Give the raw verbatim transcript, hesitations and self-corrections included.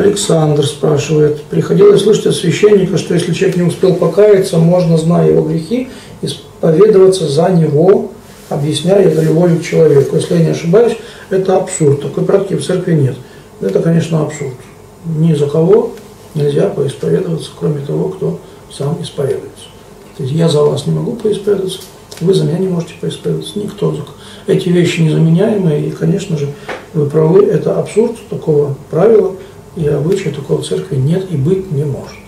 Александр спрашивает, приходилось слышать от священника, что если человек не успел покаяться, можно, зная его грехи, исповедоваться за него, объясняя это любовью к человеку. Если я не ошибаюсь, это абсурд. Такой практики в церкви нет. Это, конечно, абсурд. Ни за кого нельзя поисповедоваться, кроме того, кто сам исповедуется. То есть я за вас не могу поисповедоваться, вы за меня не можете поисповедоваться. Никто. Эти вещи незаменяемые, и, конечно же, вы правы, это абсурд, такого правила и обычая, такого в церкви нет и быть не может.